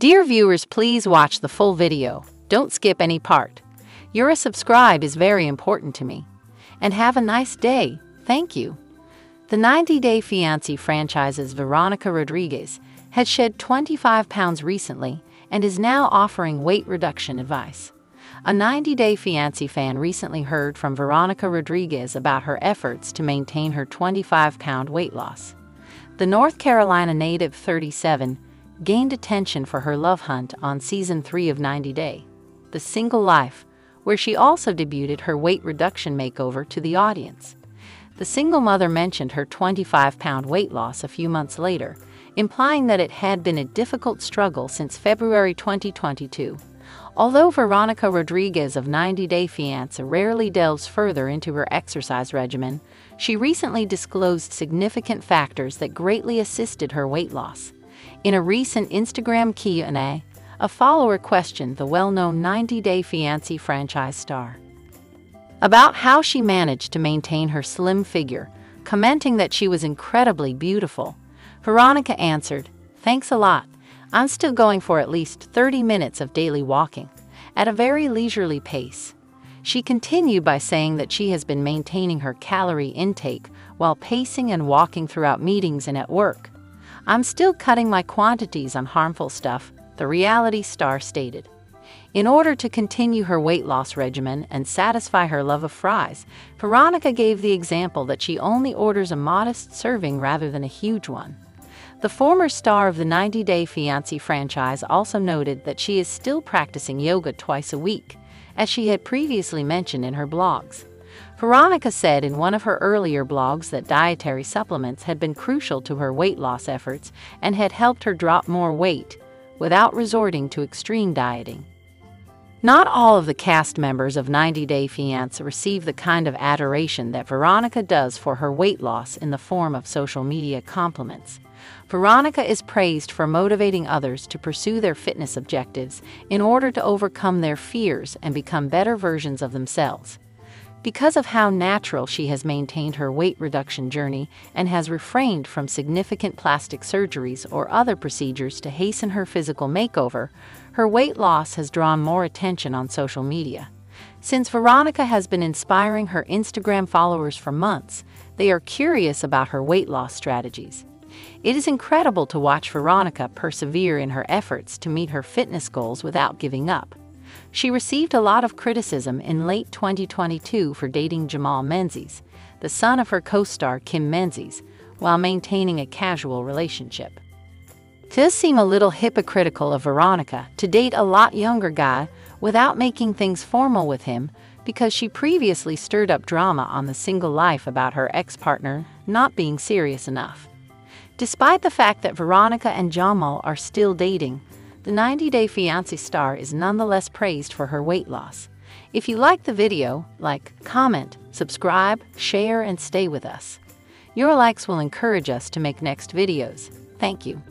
Dear viewers, please watch the full video. Don't skip any part. Your subscribe is very important to me. And have a nice day. Thank you. The 90 Day Fiancé franchise's Veronica Rodriguez had shed 25 pounds recently and is now offering weight reduction advice. A 90 Day Fiancé fan recently heard from Veronica Rodriguez about her efforts to maintain her 25-pound weight loss. The North Carolina native, 37, gained attention for her love hunt on Season 3 of 90 Day, The Single Life, where she also debuted her weight reduction makeover to the audience. The single mother mentioned her 25-pound weight loss a few months later, implying that it had been a difficult struggle since February 2022. Although Veronica Rodriguez of 90 Day Fiancé rarely delves further into her exercise regimen, she recently disclosed significant factors that greatly assisted her weight loss. In a recent Instagram Q&A, a follower questioned the well-known 90 Day Fiancé franchise star about how she managed to maintain her slim figure, commenting that she was incredibly beautiful. Veronica answered, "Thanks a lot. I'm still going for at least 30 minutes of daily walking, at a very leisurely pace." She continued by saying that she has been maintaining her calorie intake while pacing and walking throughout meetings and at work. "I'm still cutting my quantities on harmful stuff," the reality star stated. In order to continue her weight loss regimen and satisfy her love of fries, Veronica gave the example that she only orders a modest serving rather than a huge one. The former star of the 90 Day Fiancé franchise also noted that she is still practicing yoga twice a week, as she had previously mentioned in her blogs. Veronica said in one of her earlier blogs that dietary supplements had been crucial to her weight loss efforts and had helped her drop more weight without resorting to extreme dieting. Not all of the cast members of 90 Day Fiancé receive the kind of adoration that Veronica does for her weight loss in the form of social media compliments. Veronica is praised for motivating others to pursue their fitness objectives in order to overcome their fears and become better versions of themselves. Because of how natural she has maintained her weight reduction journey and has refrained from significant plastic surgeries or other procedures to hasten her physical makeover, her weight loss has drawn more attention on social media. Since Veronica has been inspiring her Instagram followers for months, they are curious about her weight loss strategies. It is incredible to watch Veronica persevere in her efforts to meet her fitness goals without giving up. She received a lot of criticism in late 2022 for dating Jamal Menzies, the son of her co-star Kim Menzies, while maintaining a casual relationship. It does seem a little hypocritical of Veronica to date a lot younger guy without making things formal with him, because she previously stirred up drama on The Single Life about her ex-partner not being serious enough. Despite the fact that Veronica and Jamal are still dating, the 90 Day Fiancé star is nonetheless praised for her weight loss. If you like the video, like, comment, subscribe, share, and stay with us. Your likes will encourage us to make next videos. Thank you.